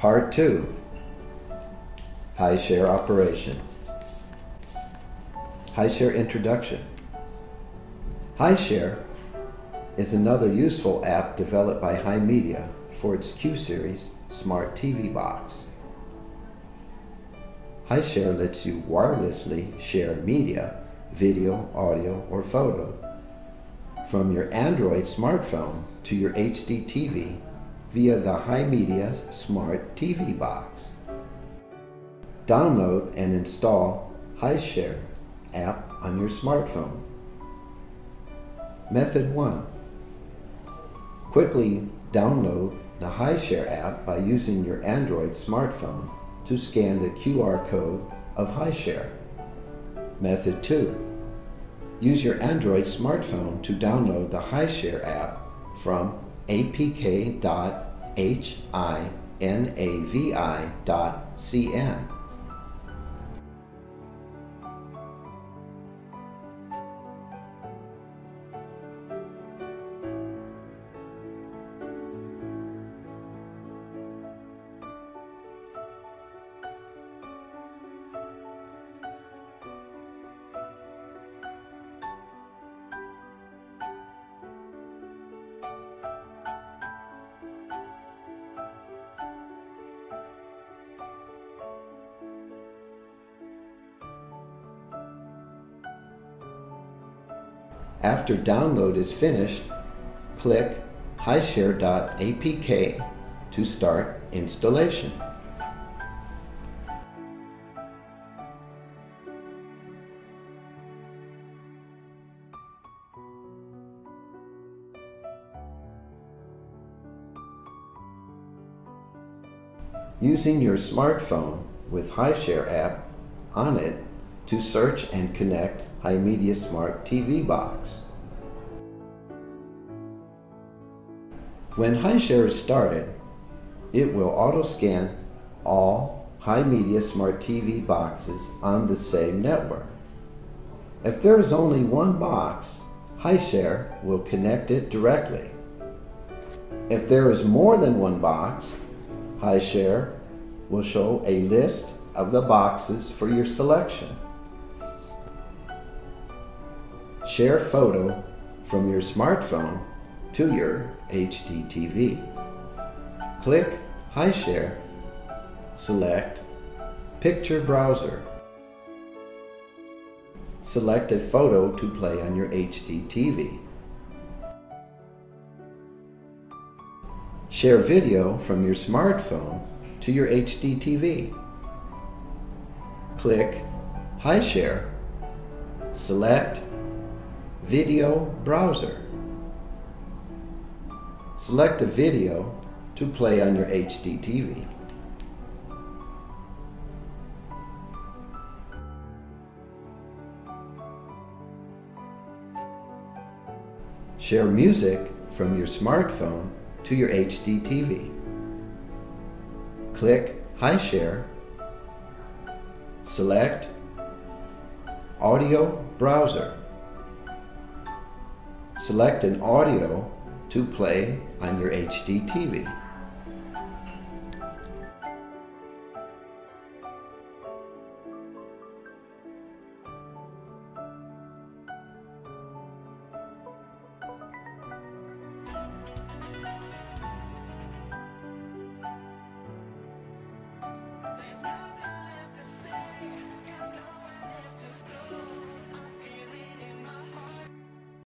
Part 2, HiShare operation. HiShare introduction. HiShare is another useful app developed by HiMedia for its Q-Series smart TV box. HiShare lets you wirelessly share media, video, audio, or photo from your Android smartphone to your HD TV via the HiMedia smart TV box. Download and install HiShare app on your smartphone. Method 1. Quickly download the HiShare app by using your Android smartphone to scan the QR code of HiShare. Method 2. Use your Android smartphone to download the HiShare app from apk.hinavi.cn. After download is finished, click HiShare.apk to start installation. Using your smartphone with HiShare app on it to search and connect HiMedia Smart TV box. When HiShare is started, it will auto-scan all HiMedia Smart TV boxes on the same network. If there is only one box, HiShare will connect it directly. If there is more than one box, HiShare will show a list of the boxes for your selection. Share photo from your smartphone to your HD TV. Click HiShare, select Picture Browser. Select a photo to play on your HD TV. Share video from your smartphone to your HD TV. Click HiShare, select Video Browser. Select a video to play on your HD TV. Share music from your smartphone to your HD TV. Click HiShare. Select Audio Browser. Select an audio to play on your HD TV.